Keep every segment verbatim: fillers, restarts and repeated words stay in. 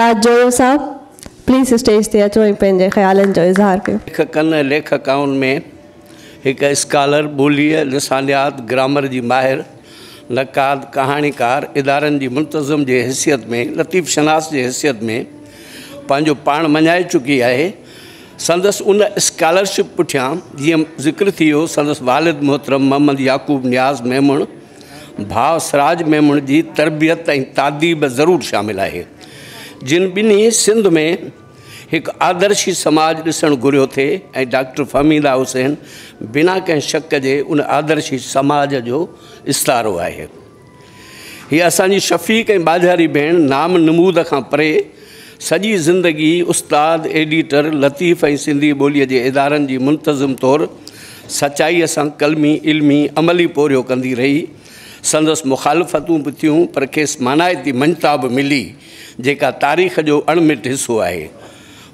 उस्ताद जोयो साहब, please stage ते अचो ऐं पंहिंजे ख़्यालनि जो इज़हार कयो। लेखकनि लेखकाउनि में हिकु स्कॉलर, ॿोलीअ, लिसानियात, ग्रामर जी माहिर, नक़ाद, कहाणीकार, इदारनि जी मुंतज़म जे हैसियत में, लतीफ़ शनास जे हैसियत में पंहिंजो पाण मञाए चुकी आहे। संदसि उन स्कॉलरशिप पुठियां जीअं ज़िक्र थी वियो, संदसि वालिद मोहतरम मोहम्मद याकूब न्याज़ मेमण, भाव सराज मेमण जी तरबियत ऐं तादीब ज़रूरु शामिल आहे, जिन ॿिन्ही सिंध में हिकु आदर्शी समाज ॾिसणु घुरियो थे ऐं डॉक्टर फहमीदा हुसैन बिना कंहिं शक जे उन आदर्शी समाज जो इस्तारो आहे। हीअ असांजी शफ़ीक़ ऐं बाझारी भेण नाम नमूद खां परे सॼी ज़िंदगी उस्ताद, एडिटर, लतीफ़ ऐं सिंधी ॿोलीअ जे इदारनि जी मुंतज़िम तौरु सचाईअ सां कलमी, इल्मी, अमली पोरियो कंदी रही। संदसि मुखालफ़तूं बि थियूं पर खेसि मानाइती मंता बि मिली, जेका तारीख़ जो अणमिट हिसो आहे।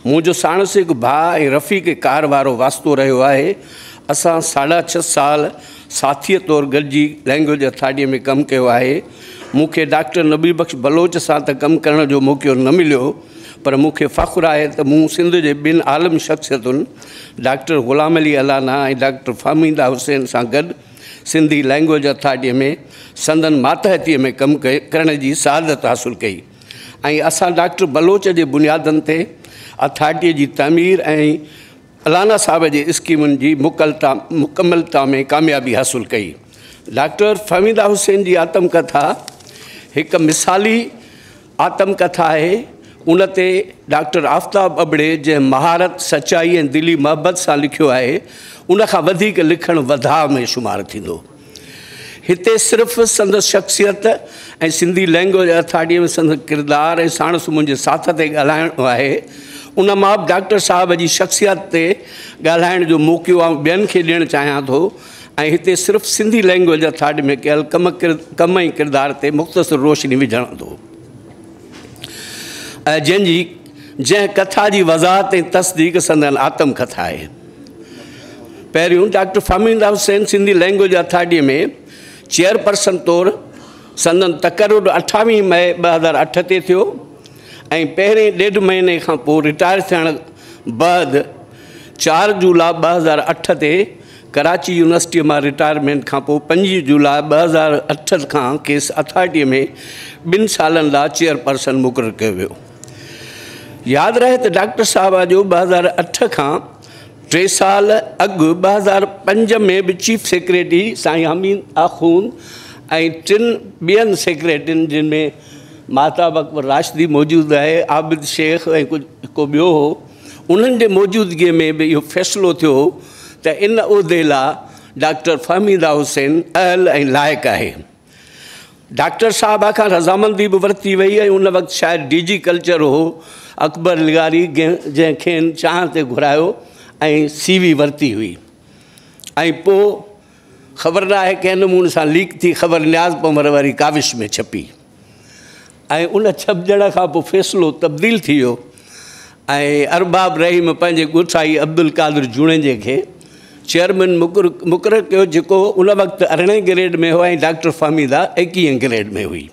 मुंहिंजो साणुसि हिकु भाउ ऐं रफ़ीक़ कार वारो वास्तो रहियो आहे। असां साढा छह साल साथीअ तौरु गॾिजी लैंग्वेज अथॉरिटीअ में कमु कयो आहे। मूंखे डॉक्टर नबी बख्श बलोच सां त कमु करण जो मौक़ो न मिलियो, पर मूंखे फ़ख़्रु आहे त मूं सिंध जे ॿिनि आलम शख़्सियतुनि डॉक्टर गुलाम अली अलाना ऐं डॉक्टर फहमीदा हुसैन सां गॾु सिंधी लैंग्वेज अथॉरिटीअ में संदन मातहतीअ में कमु करण जी सआदत हासिलु कई। ऐं असां डॉक्टर बलोच जे बुनियादनि ते अथॉरिटीअ जी तमीर ऐं अलाना साहब जे स्कीमुनि जी मुकलता मुकमलता में कामयाबी हासिलु कई। डॉक्टर फहमीदा हुसैन जी आत्मकथा हिकु मिसाली आत्मकथा आहे। उन ते डॉक्टर आफ़ताब अबड़े जंहिं महारत, सचाई ऐं दिली मोहबत सां लिखियो आहे, उन खां वधीक लिखणु वधाउ में शुमारु थींदो। हिते सिर्फ़ संदसि शख़्सियत ऐं सिंधी लैंग्वेज अथॉरिटीअ में संदसि किरदारु ऐं साणसि मुंहिंजे साथ ते ॻाल्हाइणो आहे, उन मां बि डॉक्टर साहब जी शख़्सियत ते ॻाल्हाइण जो मौक़ो आउं ॿियनि खे ॾियणु चाहियां थो। ऐं हिते सिर्फ़ु सिंधी लैंग्वेज अथॉरिटी में कयल कम किर कम ऐं किरदार ते मुख़्तसर रोशनी विझणु थो, ऐं जंहिंजी जंहिं कथा जी वज़ाहत ऐं तस्दीक़ संदन आत्मकथा आहे। पहिरियों doctor Fahmida Hussain Sindhi language authority में चेयरपर्सन तौरु संदन तक़ररु अठावीह मई ॿ हज़ार अठ ते थियो ऐं पहिरें ॾेढ महीने खां पोइ रिटायर थियण बैदि चार जुलाई ॿ हज़ार अठ ते कराची यूनिवर्सिटीअ मां रिटायरमेंट खां पोइ पंजी जुलाई ॿ हज़ार अठ खां खेसि अथॉरिटीअ में ॿिनि सालनि लाइ चेयरपर्सन मुक़ररु कयो वियो। यादि रहे त डॉक्टर साहब जो ॿ हज़ार अठ खां टे साल अॻु ॿ हज़ार पंज में बि चीफ सेक्रेटरी साईं हमीद आखुन ऐं टिनि ॿियनि सेक्रेटरियुनि जिन में मेहताब अकबर राशदी मौजूदु आहे, आबिद शेख ऐं कुझु को ॿियो हो, उन्हनि जे मौजूदगीअ में बि इहो फ़ैसिलो थियो त इन उहिदे लाइ डॉक्टर फहमीदा हुसैन अहल ऐं लाइक़ु आहे। डॉक्टर साहिबा खां रज़ामंदी बि वरिती वई ऐं उन वक़्तु शायदि डी जी कल्चर हो अकबर लगारी जंहिंखे चाह ते घुरायो ऐं सी वी वरिती हुई। ऐं पोइ ख़बर न आहे कंहिं नमूने सां लीक थी ख़बर न्याज़ पंवर वारी काविश में छपी ऐं उन छपजण खां पोइ फ़ैसिलो तब्दील थी वियो ऐं अरबाब रहीम पंहिंजे ॻोठाई अब्दुल कादर जूणे जंहिंखे चेयरमैन मुक़र मुक़ररु कयो, जेको उन वक़्तु अरिड़हें ग्रेड में हो ऐं डॉक्टर फहमीदा एकवीह ग्रेड में हुई।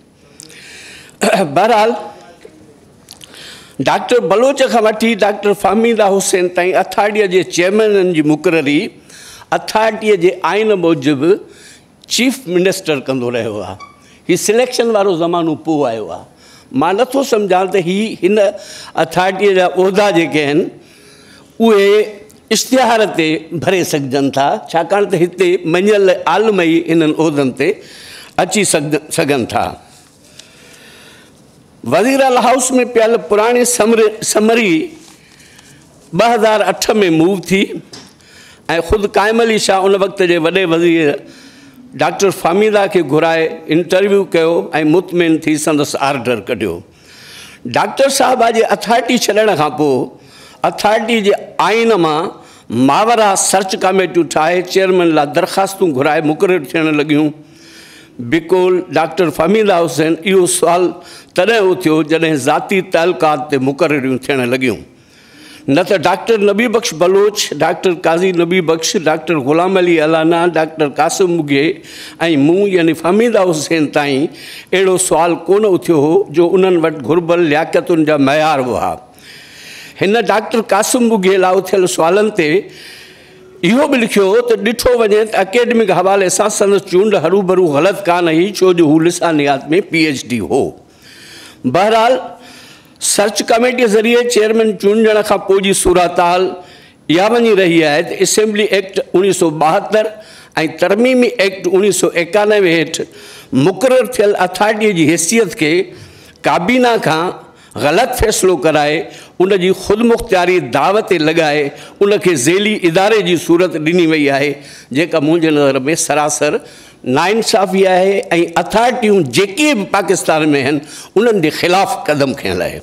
बहरहाल डॉक्टर बलोच खां वठी डॉक्टर फहमीदा हुसैन ताईं अथॉरिटीअ जे चेयरमैननि जी मुक़ररी अथॉरिटीअ जे आइन मूजिबि चीफ मिनिस्टर कंदो रहियो आहे। हीउ सिलेक्शन वारो ज़मानो पोइ आयो आहे। मां नथो सम्झां त ही हिन अथॉरिटीअ जा उहिदा जेके आहिनि उहे इश्तिहार ते भरे सघजनि था, छाकाणि त हिते मञियल आलम ई इन्हनि उहिदनि ते अची सघनि था। वज़ीराल हाउस में पियल पुराणी समरी ॿ हज़ार अठ में मूव थी ऐं ख़ुदि कायम अली शाह उन वक़्त जे वॾे वज़ीर डॉक्टर फहमीदा खे घुराए इंटरव्यू कयो ऐं मुतमिन थी संदसि आर्डर कढियो। डॉक्टर साहिबा जे अथॉरिटी छॾण खां पोइ अथॉरिटी जे आइन मां मावरा सर्च कमेटियूं ठाहे चेयरमैन लाइ दरख़्वास्तूं घुराए मुक़ररु थियण लॻियूं। बिकॉल डॉक्टर फहमीदा हुसैन इहो सुवाल तॾहिं थियो जॾहिं ज़ाती तअलुक़ात ते मुक़ररियूं थियण लॻियूं। न डॉक्टर नबी बख्श Bloch, doctor Qazi Nabi Bakhsh, doctor Ghulam Ali Allana, doctor Qasim मुगे ऐं मूं यानी फहमीदा हुसैन ताईं अड़ो सवाल कोन उथ्यो हो जो उन्हनि वटि घुरबल लियाकतुनि जा मयार हुआ। इन डॉक्टर कासिम मुगे लाइ थियल सुवालनि ते इहो भी लिखो तो डिठो वजे तो अकेडमिक हवाले से संदसि चूंड हरूभरू गलत कान हुई छो जो लिसानियात में पीएचडी हो। बहरहाल सर्च कमेटी जरिए चेयरमैन चूंडण का पोइ जी सूरतहाल या बनी रही है तो असेंबली एक्ट उन्नीस सौ बहत्तर ए तरमीमी एक्ट उन्नीस सौ इक्यानवे हेठ मुकरर थियल अथॉरिटी की हैसियत के काबीना का गलत फैसलो कराए उन जी खुद मुख्तियारी दावते लगाए उन के जेली इदारे की सूरत दिनी वही है जेका मुझे नज़र में सरासर नाइंसाफी है। अथॉरिटियों जेके भी पाकिस्तान में हैं उन के खिलाफ कदम खयल है।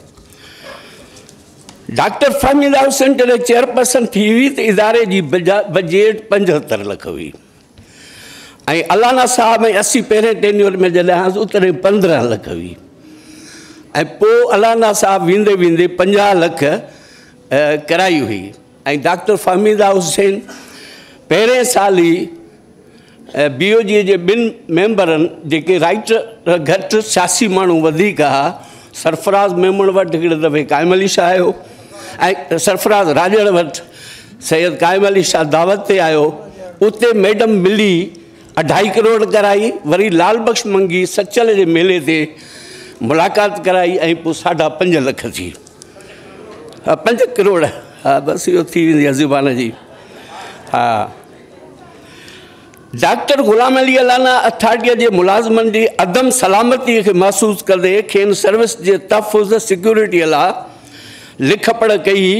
डॉक्टर फहमीदा हुसैन जैसे चेयरपर्सन थी हुई तो इदारे की बजेट पंजहत्तर लख हुई। अलाना साहब अस्सी पेरे टेन्योर में जैसे उतरे पंद्रह लख हुई। अलाना साहब वेंदे वेंदे पंजाह लख कराई हुई। डॉक्टर फहमीदा हुसैन पेरें साल ही बीओजी के बिन मेंबरन जेके राइट घट छियासी मानू वधिक सरफराज मेमन वट दफे कायम अली शाह आयो, सरफराज राजड़ वट सैयद कायम अली शाह दावत से आयो, उते मैडम मिली अढ़ाई करोड़ कराई, वरी लाल बख्श मंगी सचल के मेले से मुलाकात कराई ए साढ़ा पंज लख थी पंज करोड़। हाँ बस यो थी जुबान जी। हाँ डॉक्टर गुलाम अली अलाना अथॉरिटी के मुलाजमन की अदम सलामती के महसूस करते खेन सर्विस के तहफ़ुज़ सिक्योरिटी ला लिख पढ़ कई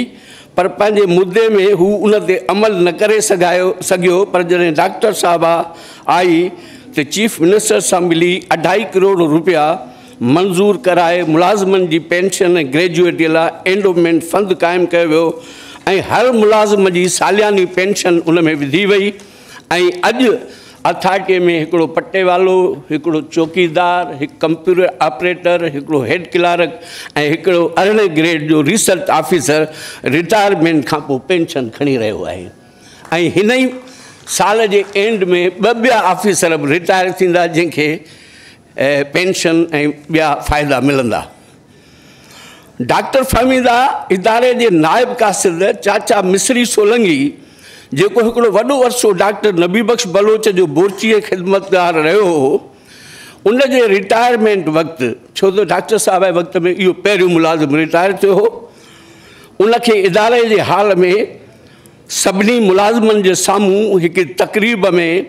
पर पैं मुद्दे में हु उन ते अमल न करे सगायो सगियो। पर जैसे डॉक्टर साहबा आई तो चीफ मिनिस्टर से मिली अढ़ाई करोड़ रुपया मंजूर कराए मुलाजमन की पेंशन ग्रेजुएट ला एंडोमेंट फंड कायम किया, हर मुलाजम की सालियानी पेंशन उनमें विधी वही। अज अथॉरिटी में एकड़ो पट्टेवालो, एकड़ो चौकीदार, एक कंप्यूटर ऑपरेटर, एकड़ो हेड क्लार्क, एकड़ो अरड़े ग्रेड जो रिसर्च ऑफिसर रिटायरमेंट का पेंशन खड़ी रो है। इन ही साल के एंड में बब्या ऑफिसर भी रिटायर थींदा जैसे पेंशन बिया फ़ायदा मिलंदा। डॉक्टर फहमीदा इदारे के नायब कासिद चाचा मिस्री सोलंगी जेको हिकिड़ो वॾो वर्षो डॉक्टर नबी बख्श बलोच जो बोर्ची खिदमतगार रहो हो उन जे रिटायरमेंट वक़्तु छो तो डॉक्टर साहब जे वक़्त में इहो पहिरियों मुलाज़िम रिटायर थियो हो, उनखे इदारे जे हाल में सभिनी मुलाज़मनि जे साम्हूं हिकु तक़रीब में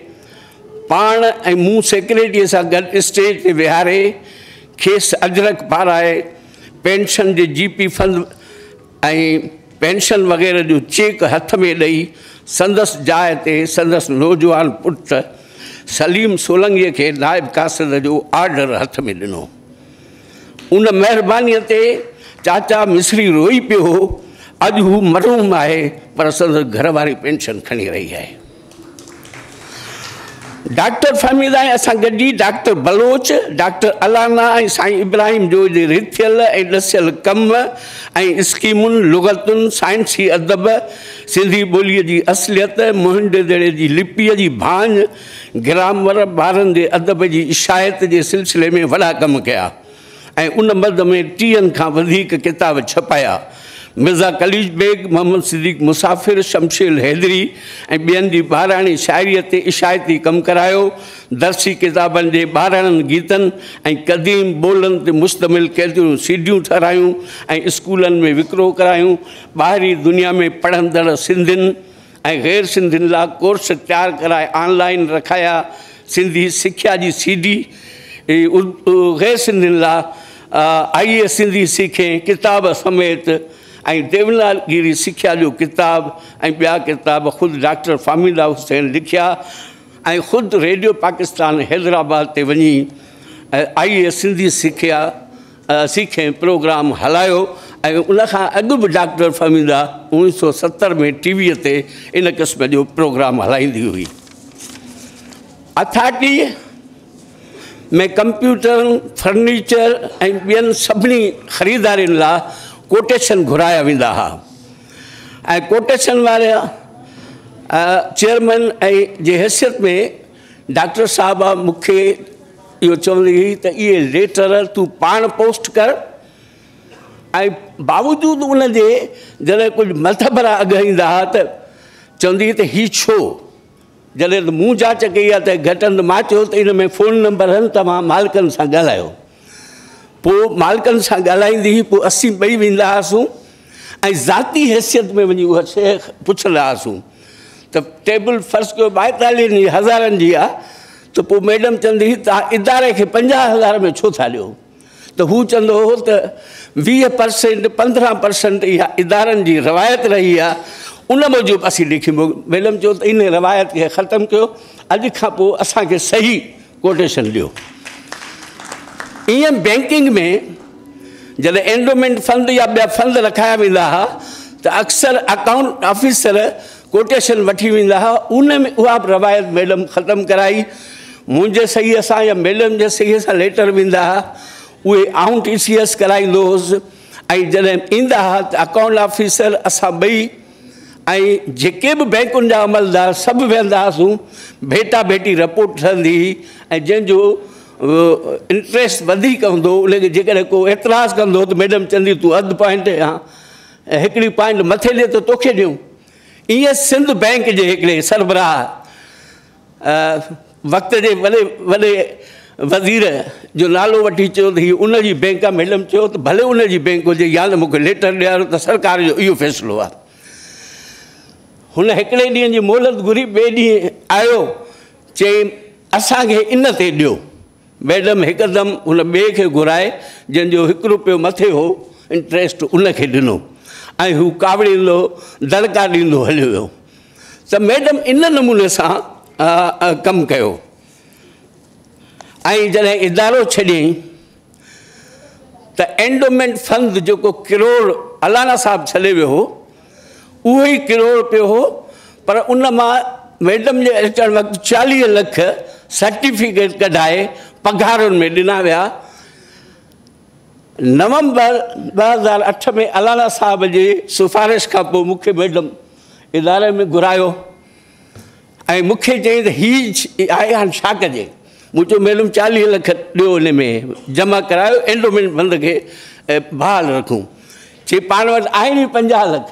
पाण ऐं मूं सेक्रेटरी सां गॾु स्टेज ते विहारे खेसि अजरक पाराए पेंशन जे जीपी फंड ऐं पेंशन वग़ैरह जो चेक हथ में ॾेई संदसि जाइ ते संदसि नौजवान पुट सलीम सोलंगीअ खे नायब कासिद जो आर्डर हथ में ॾिनो। उन महिरबानीअ ते चाचा मिस्री रोई पियो हो। अॼु हू मरहूम आहे पर संदसि घर वारी पेंशन खणी रही आहे। डॉक्टर फहमीदा असां गॾिजी डॉक्टर बलोच, डॉक्टर अलाना ऐं साईं इब्राहिम जो रिथियल ऐं ॾसियल कम ऐं स्कीमुनि, लुगतुनि, साइंसी अदब, सिंधी ॿोलीअ जी असलियत, मोहनदड़े जी लिपीअ जी भांज, ग्रामर, ॿारनि जे अदब जी इशायत जे सिलसिले में वॾा कम कया ऐं उन मद में टीहनि खां वधीक किताब छपाया। मिर्ज़ा कलीज बेग, मोहम्मद सिद्दीक, मुसाफिर शमशेल हैदरी ऐं ॿियनि जी बहाराणी शाइरीअ ते इशायती कमु करायो। दर्सी किताबनि जे बहाराणनि गीतनि ऐं क़दीम ॿोलनि ते मुश्तमिल केतिरियूं सीडियूं ठाहिरायूं ऐं स्कूलनि में विकिरो करायूं। ॿाहिरी दुनिया में पढ़ंदड़ सिंधियुनि ऐं ग़ैर सिंधियुनि लाइ कोर्स तयारु कराए ऑनलाइन रखाया। सिंधी सिख्या जी सीडी ग़ैर सिंधियुनि लाइ आई ए सिंधी सीखें किताब समेत ऐं देवनागिरी सिख्या जो किताब ऐं ॿिया किताब ख़ुदि डॉक्टर फहमीदा हुसैन लिखिया ऐं ख़ुदि रेडियो पाकिस्तान हैदराबाद ते वञी आई ए सिंधी सिख्या सीखें प्रोग्राम हलायो ऐं उनखां अॻु बि डॉक्टर फहमीदा उणिवीह सौ सतरि में टीवीअ ते इन क़िस्म जो प्रोग्राम हलाईंदी हुई। अथॉरिटी में कंप्यूटर, फर्नीचर ऐं ॿियनि सभिनी ख़रीदारियुनि लाइ कोटेशन घुराया वेंदा हुआ। ऐं कोटेशन वारे चेयरमैन जे हैसियत में डॉक्टर साहिबा मूंखे इहो चवंदी हुई त इहे लेटर तूं पाण पोस्ट कर, ऐं बावजूद उनजे जॾहिं कुझु मतबरा अॻु ईंदा हुआ त चवंदी हुई त हीउ छो, जॾहिं मूं जांच कई आहे त घटि में मां चयो त इन में फ़ोन नंबर आहिनि, तव्हां मालिकनि सां ॻाल्हायो। पोइ मालिकनि सां ॻाल्हाईंदी हुई, पोइ असीं ॿई वेंदा हुआसीं ऐं ज़ाती हैसियत में वञी उहा शइ पुछंदा हुआसीं त टेबल फ़र्ज़ कयो ॿाएतालीह हज़ारनि जी आहे त पोइ मैडम चवंदी हुई तव्हां इदारे खे पंजाह हज़ार में छो था ॾियो, तो हू चंदो हो तो वीह परसेंट पंद्रह परसेंट या इदारन की रवायत रही है, उन मूजब असी लिखी मैडम चो तो इन रवायत के ख़त्म किया, अज का असा के सही कोटेशन दियो। इन बैंकिंग में जब एंडोमेंट फंड या बया फंड रखाया वा तो अक्सर अकाउंट ऑफिसर कोटेशन वी वा, उनमें वह रवायत मैडम ख़त्म कराई, मुझे सही से या मैडम के सही से लेटर वा उहे आउं टी सी एस कराईंदो हुउसि, ऐं जॾहिं ईंदा हुआ त अकाउंट ऑफिसर असां ॿई ऐं जेके बि बैंकुनि जा अमलदार सभु वेंदा हुआसीं, भेटा भेटी रिपोर्ट ठहंदी हुई ऐं जंहिंजो इंट्रस्ट वधीक हूंदो उनखे जेकॾहिं को एतिराज़ु कंदो त मैडम चवंदी तूं अधु पॉइंट या हिकिड़ी पॉइंट मथे ॾिए त तोखे ॾियूं। ईअं सिंध बैंक जे हिकिड़े सरबराह वक़्त जे वॾे वॾे वज़ीर जो नालो वठी चयो त उनजी बैंक आहे, मैडम चयो त भले उनजी बैंक हुजे या त मूंखे लेटर ॾियारो त सरकार जो इहो फ़ैसिलो आहे। हुन हिकिड़े ॾींहं जी मोहलत घुरी, ॿिए ॾींहुं आयो चई असांखे इन ते ॾियो, मैडम हिकदमि हुन ॿिए खे घुराए जंहिंजो हिकु रुपियो मथे हो इंट्रस्ट उनखे ॾिनो ऐं हू कावड़ींदो दड़का ॾींदो हलियो वियो। त मैडम इन नमूने सां कमु कयो ऐं जॾहिं इदारो छॾियईं त एंडोमेंट फंड जेको किरोड़ अलाना साहिबु छॾे वियो हो उहो ई किरोड़ पियो हो, पर उन मां मैडम जे अचणु वक़्तु चालीह लख सर्टिफिकेट कढाए पघारुनि में ॾिना विया। नवंबर ॿ हज़ार अठ में अलाना साहिब जे सिफारिश खां पोइ मूंखे मैडम इदारे में घुरायो ऐं मूंखे चई त हीअ आहे हाणे छा कजे, मुझे मैडम चालीह लख दियो इन में जमा करायो एंडोमेंट फंड के बहाल रखूँ, चे पान वट आए पंजा लख,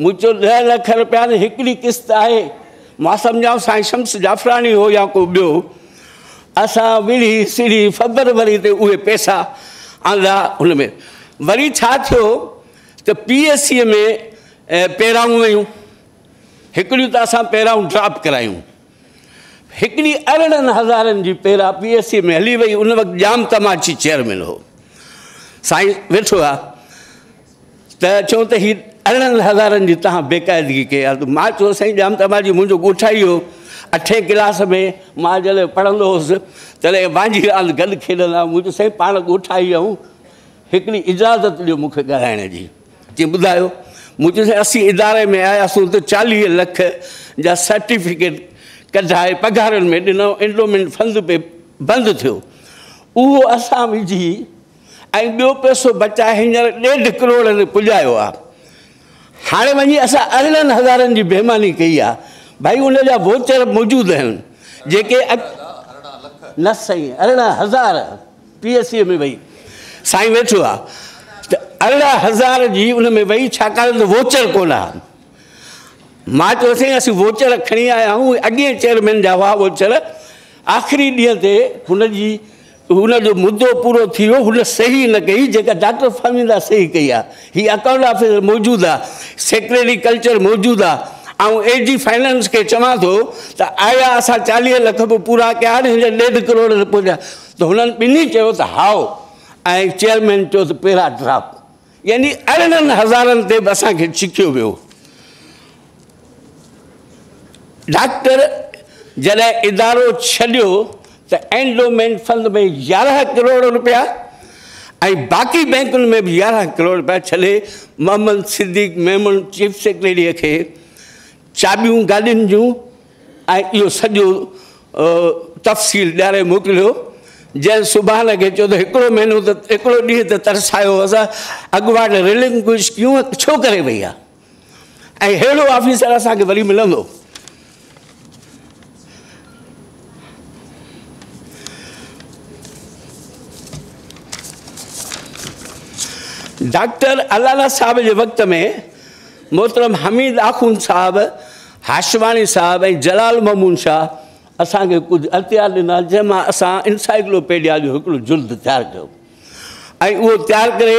मुझे दह लख रुपया एकड़ी किस्त है, मां समझाऊँ साईं शम्स जाफरानी हो या को बो, असा विड़ी सीढ़ी फरवरी ते उहे पैसा आंदा। उनमें वरी छा थियो तो पीएससी में पैराऊँ वयूँ, एकड़ी तो अस पैराऊँ ड्रॉप करायूँ, हिकिड़ी अरिड़हनि हज़ारनि जी पैरा पी एस सी में हली वई। उन वक़्तु जाम तमाची चेयरमैन हो साईं वेठो आहे त चऊं त हीअ अरिड़हनि हज़ारनि जी तव्हां बेक़ाइदगी कई आहे। मां चयो साईं जाम तमाची मुंहिंजो ॻोठु ई हो, अठें क्लास में मां जॾहिं पढ़ंदो हुउसि तॾहिं वांझी रांदि गॾु खेॾंदा, मुंहिंजो साईं पाण ॻोठु ई आऊं, हिकिड़ी इजाज़त ॾियो मूंखे ॻाल्हाइण जी, चई ॿुधायो। मुंहिंजो साईं असीं इदारे में आयासीं त चालीह लख जा सर्टिफिकेट कढाए पघारुनि में ॾिनो, एंडोमेंट फंड पे बंदि थियो, उहो असां विझी ऐं ॿियो पैसो बचाए हींअर ॾेढ करोड़ ते पुॼायो आहे। हाणे वञी असां अरिड़हनि हज़ारनि जी बेमानी कई आहे भाई, उन जा वोचर मौजूदु आहिनि जेके न सही अरिड़हं हज़ार पी एस सी में वई साईं वेठो आहे त अरिड़हं हज़ार जी उन में वई, छाकाणि त वोचर कोन आहे। मां चयो साईं असीं वोचर खणी आया आहियूं, अॻे चेयरमैन जा हुआ वोचर, आख़िरी ॾींहं ते हुनजी हुनजो मुदो पूरो थी वियो, हुन सही न कई जेका डॉक्टर फहमीदा सही कई आहे। हीअ अकाउंट ऑफिसर मौजूदु आहे, सेक्रेटरी कल्चर मौजूदु आहे, ऐं एजी फाइनेंस खे चवां थो त आया असां चालीह लख बि पूरा कया आहिनि, हींअर ॾेढ करोड़ पुॼा, त हुननि ॿिन्ही चयो त हाओ ऐं चेयरमैन चयो त पैरा ड्राप, यानी अरिड़हनि हज़ारनि ते बि असांखे छिकियो वियो। डॉक्टर जॾहिं इदारो छॾियो त एंडोमेंट फंड में यारहं करोड़ रुपया ऐं बाक़ी बैंकुनि में बि यारहं करोड़ रुपया छॾे मोहम्मद सिद्दीक मेमन चीफ सेक्रेटरीअ खे चाबियूं गाॾियुनि जूं ऐं इहो सॼो तफ़सील ॾियारे मोकिलियो। जंहिं सुभाणे खे चयो त हिकिड़ो महीनो त हिकिड़ो ॾींहुं त तरसायो, असां अॻुवाट रिलिंक्विश क्यों छो करे वई आहे। ऐं अहिड़ो ऑफिसर असांखे वरी मिलंदो। डॉक्टर अलाना साहब के वक्त में मोहतरम हमीद आखुन साहब, हाशवाणी साहब ऐं जलाल ममून शाह असांखे कुझु अख़्तियार ॾिना, जंहिंमां असां इंसाइक्लोपीडिया जो हिकिड़ो जुल्द तयारु कयो ऐं उहो तयारु करे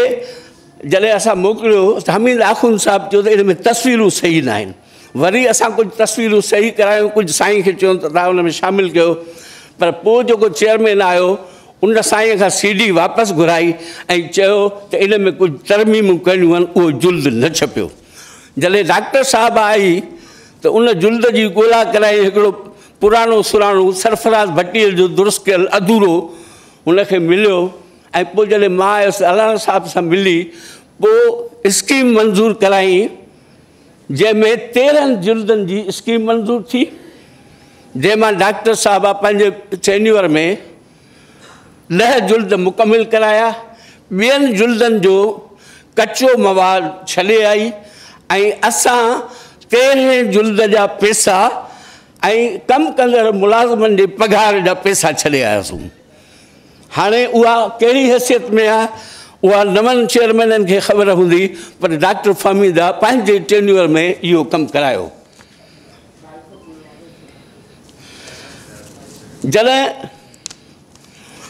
जॾहिं असां मोकिलियो त हमीद आखुन साहिबु चयो त इन में तस्वीरूं सही न आहिनि। वरी असां कुझु तस्वीरूं सही करायूं, कुझु साईं खे चयूं त तव्हां हुन में शामिलु कयो, पर पोइ जेको चेयरमैन आयो उन साईं खां सी डी वापसि घुराई ऐं चयो त इन में कुझु तरमीमूं करणियूं आहिनि, उहो जुल्द न छपियो। जॾहिं डॉक्टर साहिबु आई त उन जुल्द जी ॻोल्हा कराई, हिकिड़ो पुरानो सुराणो सरफराज भट्टी जो दुरुस्त कयल अधूरो उनखे मिलियो ऐं पोइ जॾहिं मां आयुसि अलाना साहिब सां मिली पोइ स्कीम मंज़ूर कराई, जंहिंमें तेरहं जुल्दनि जी स्कीम मंज़ूर थी, जंहिंमां डॉक्टर साहिब पंहिंजे चेन्यूअर में ॾह जुल्द मुकमिल कराया। ॿियनि जुल्दनि जो कचो मवाद छॾे आई ऐं असां तेरहें जुल्द जा पैसा ऐं कमु कंदड़ मुलाज़िमनि जे पघार जा पैसा छॾे आयासीं। हाणे उहा कहिड़ी हैसियत में आहे उहा नवनि चेयरमैननि खे ख़बर हूंदी, पर डॉक्टर फहमीदा पंहिंजे टेन्यूअर में इहो कमु करायो। जॾहिं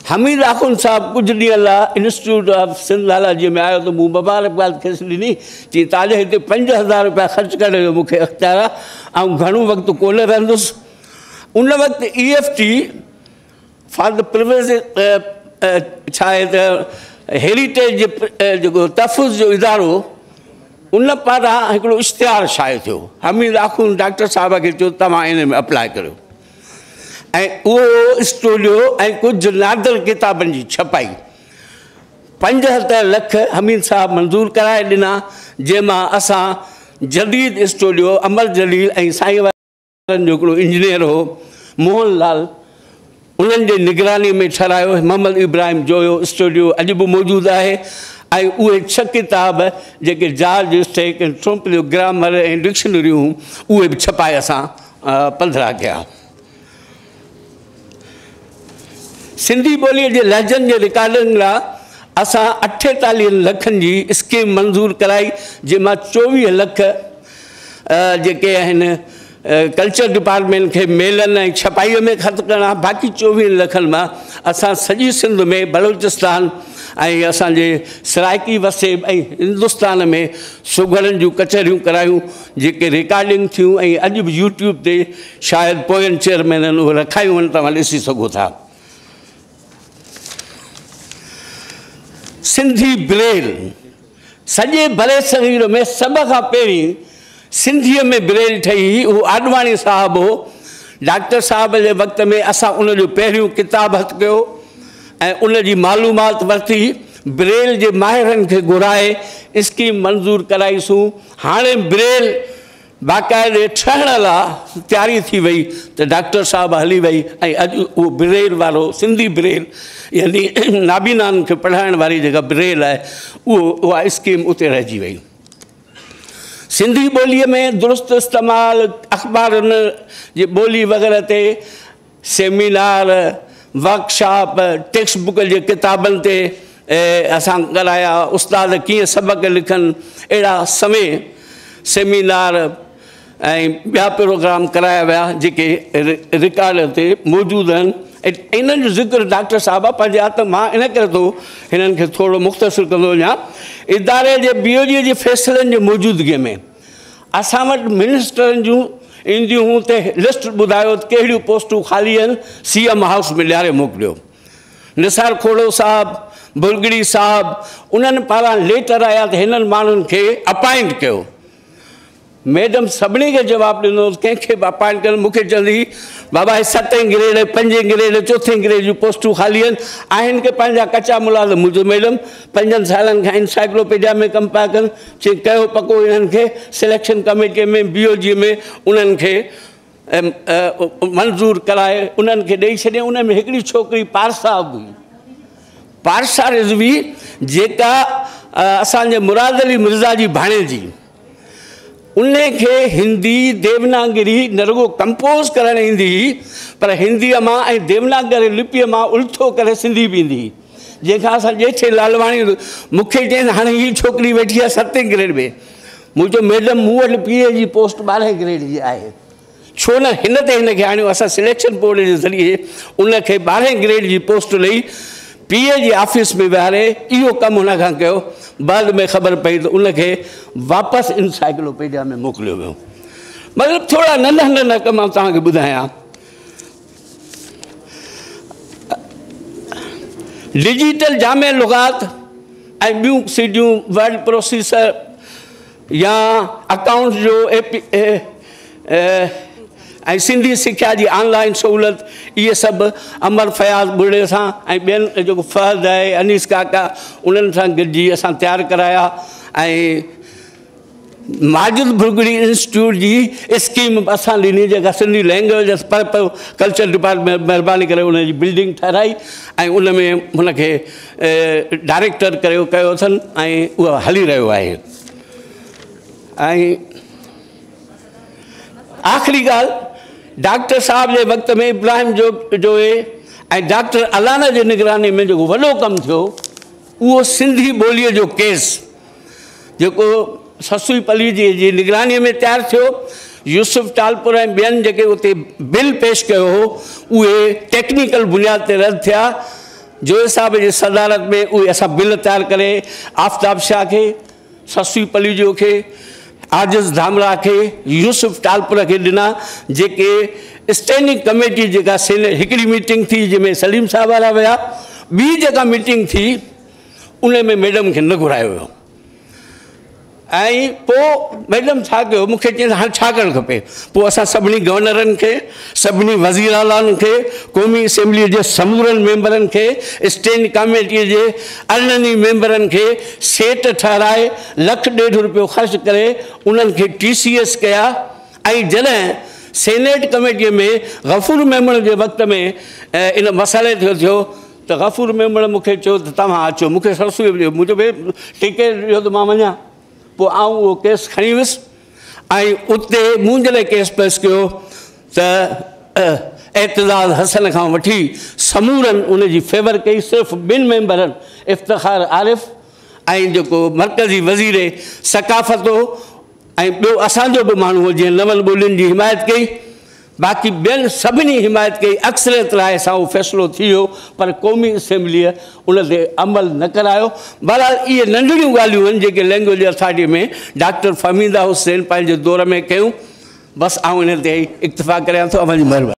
हमीद आखुन साहिबु कुझु ॾींहं लाइ इंस्टीट्यूट ऑफ सिंधालॉजी में आयो त मूं मुबारक बात खेसि ॾिनी, चई तव्हांजे हिते पंज हज़ार रुपया ख़र्चु करण जो मूंखे अख़्तियार आहे, ऐं घणो वक़्तु कोन रहंदुसि। उन वक़्तु ई F T for the privilege छा आहे त हेरिटेज जेको तहफ़ुज़ जो इदारो उन पारां हिकिड़ो इश्तिहार शाया थियो। हमीद आखुन डॉक्टर साहिब खे चयो तव्हां इन में अप्लाई करियो ऐं उहो स्टूडियो ऐं कुझु नादल किताबनि जी छपाई। पंजहतरि लख हमीद साहिबु मंज़ूर कराए ॾिना, जंहिंमां असां जदीद स्टूडियो अमर जलील ऐं साईं वारनि जो हिकिड़ो इंजीनियर हो मोहनलाल, उन्हनि जे निगरानी में ठहिरायो। मोहम्मद इब्राहिम जो इहो स्टूडियो अॼु बि मौजूदु आहे ऐं उहे छह किताब जेके जॉर्ज स्टेक ऐं ट्रम्प ग्रामर ऐं डिक्शनरियूं उहे बि छपाए असां पधरा कया। सिंधी ॿोलीअ जे लहजनि जे रिकॉर्डनि लाइ असां अठेतालीह लखनि जी स्कीम मंज़ूर कराई, जंहिंमां चोवीह लख जेके आहिनि कल्चर डिपार्टमेंट खे मेलनि ऐं छपाईअ में ख़र्चु करणा, बाक़ी चोवीह लखनि मां असां सॼी सिंध में बलोचिस्तान ऐं असांजे सराइकी वसेब ऐं हिंदुस्तान में सुघड़नि जूं कचहरियूं करायूं, जेके रिकॉर्डिंग थियूं ऐं अॼु बि यूट्यूब ते शायदि पोयनि चेयरमैननि उहे रखायूं आहिनि, तव्हां ॾिसी सघो था। सिंधी ब्रेल, सॼे भले शरीर में सभ खां पहिरीं सिंधीअ में ब्रेल ठही हुई, उहो आडवाणी साहिबु हो। डॉक्टर साहिब जे वक़्त में असां उनजो पहिरियों किताबु हथु कयो ऐं उनजी मालूमात वरिती, ब्रेल जे माहिरनि खे घुराए स्कीम मंज़ूर कराईसूं। हाणे ब्रेल बाक़ाइदे ठहण लाइ तयारी थी वई त डॉक्टर साहिबु हली वई ऐं अॼु उहो ब्रेल वारो सिंधी ब्रेल यानी नाबीनान खे पढ़ाइण वारी जेका ब्रेल आहे उहो उहा स्कीम उते रहिजी वई। सिंधी ॿोलीअ में दुरुस्त इस्तेमालु, अख़बारुनि जी ॿोली वग़ैरह ते सेमिनार, वर्कशॉप, टेक्स्ट बुक जे किताबनि ते असां ॻाल्हाया, उस्ताद कीअं सबक़ लिखनि अहिड़ा समय सेमिनार ऐं ॿिया प्रोग्राम कराया विया, जेके रिकॉर्ड ते मौजूदु आहिनि ऐं इन्हनि जो ज़िक्र डॉक्टर साहिबु पंहिंजे हथ मां इन करे थो हिननि खे थोरो मुख़्तसिर कंदो वञा। इदारे जे बीओजी जे फ़ैसिलनि जे मौजूदगीअ में असां वटि मिनिस्टरनि जूं ईंदियूं हुयूं त लिस्ट ॿुधायो त कहिड़ियूं पोस्टूं खाली आहिनि, सी एम हाउस में ॾियारे मोकिलियो। निसार खोड़ो साहिबु, बुरगड़ी साहिबु उन्हनि पारां लेटर आया त हिननि माण्हुनि खे अपॉइंट कयो। मैडम सभिनी खे जवाबु ॾिनो, कंहिंखे बि अपॉइंट कनि, मूंखे चवंदी बाबा हे सतें ग्रेड, पंजे ग्रेड, चोथें ग्रेड जूं पोस्टूं खाली आहिनि, आहिनि की पंहिंजा कचा मुलाज़िम। मुंहिंजो मैडम पंजनि सालनि खां इंसाइक्लोपीडिया में कमु पिया कनि, चई कयो पको हिननि खे सिलेक्शन कमेटीअ में बीओजी में उन्हनि खे मंज़ूर कराए उन्हनि खे ॾेई छॾियईं। उन में हिकिड़ी छोकिरी पारसा हुई, पारसा रिजवी, जेका असांजे मुरादली मिर्जा जी भाणे जी, उनखे हिंदी देवनागरी नरगो कंपोज करण ईंदी पर हिंदीअ मां ऐं देवनागरी लिपीअ मां उल्टो करे सिंधी बि ईंदी जंहिंखां असां जैठ लालवाणी मूंखे चयनि हाणे हीअ छोकिरी वेठी आहे सतें ग्रेड में मुझे मैडम मूं वटि पीए जी पोस्ट ॿारहें ग्रेड जी आहे छो न हिन ते हिनखे आणियो असां सिलेक्शन बोर्ड जे ज़रिए उनखे ॿारहें ग्रेड जी पोस्ट लई पीए जी ऑफिस में विहारे इहो कमु हुन खां कयो बाद में ख़बर पई त उनखे वापसि इंसाइक्लोपीडिया में मोकिलियो वियो। मतिलबु थोरा नंढा नंढा कम मां तव्हांखे ॿुधायां। डिजिटल जामे लुगात ऐं ॿियूं सीडियूं वर्ड प्रोसेसर या अकाउंट जो एपी ऐं सिंधी सिख्या जी ऑनलाइन सहूलियत ये सब अमर फयाज बुढ़े से ऐं जो फर्द है अनीस काका उन्हनि सां गॾिजी असां तैयार कराया ऐं माजिद भुरगड़ी इंस्टीट्यूट जी स्कीम असां ॾिनी जेका सिंधी लैंग्वेज कल्चर डिपार्टमेंट महिरबानी करे उनजी बिल्डिंग ठहराई ऐं उन में हुनखे डायरेक्टर कयो कयो अथनि ऐं उहो हली रहियो आहे। ऐं आखिरी गाल डॉक्टर साहब के वक्त में इब्राहिम जो जो है डॉक्टर अलाना के निगरानी में जो वो कम थो वो सिंधी बोली जो केस जो ससुई पली की निगरानी में तैयार थो यूसुफ टालपुर बेन जो उते बिल पेश किया टेक्निकल बुनियाद से रद्द थिया जो साहब के सदारत में उ अस बिल तैयार करें आफ्ताब शाह के ससुई पली जो के आजिज़ धामरा के यूसुफ टालपुर के दिना जेके स्टैंडिंग कमेटी जेका हिकड़ी मीटिंग थी जैमें सलीम साहब वाला हुआ बी जेका मीटिंग थी उन में मैडम के न घुरायो हुयो ऐं मैडम छा कयो मूंखे चई हाणे छा करणु खपे पोइ असां सभिनी गवर्नरनि खे सभिनी वज़ीर आलानि खे क़ौमी असेंबली जे समूरनि मेंबरनि खे स्टैंड कमेटीअ जे अरिड़हं मेंबरनि खे सेट ठहिराए लख ॾेढ रुपियो ख़र्च करे उन्हनि खे टी सी एस कया ऐं जॾहिं सेनेट कमेटीअ में गफूर मेमण जे वक़्त में इन मसाइले थियो थियो त गफूर मेमण मूंखे चयो त तव्हां अचो मूंखे सरसूए ॾियो मुंहिंजो भई टिकेट ॾियो त मां वञा पो आऊं वो केस खड़ी वस आई उते मुंजले केस पेश कियो त एतज़ाज़ हसन खां वठी समूरन उन जी फेवर कई सिर्फ बिन मेंबरन इफ्तिखार आरिफ आई जो मरकजी वजीर सकाफत हो आई बे असांजो भी मानू जे नवल बोलिन जी हिमायत कई बाकी बेन सभी हिमायत कई अक्सरियत राय से वो फैसलो थी पर कौमी असेंबली उन ते अमल न करायो। बहरहाल ये नंढड़ियों गालियों जेके लैंग्वेज अथॉरिटी में डॉक्टर फहमीदा हुसैन पैं दौर में क्यों बस आउं इन इक्तफा कराया तो अमल मेहरबानी।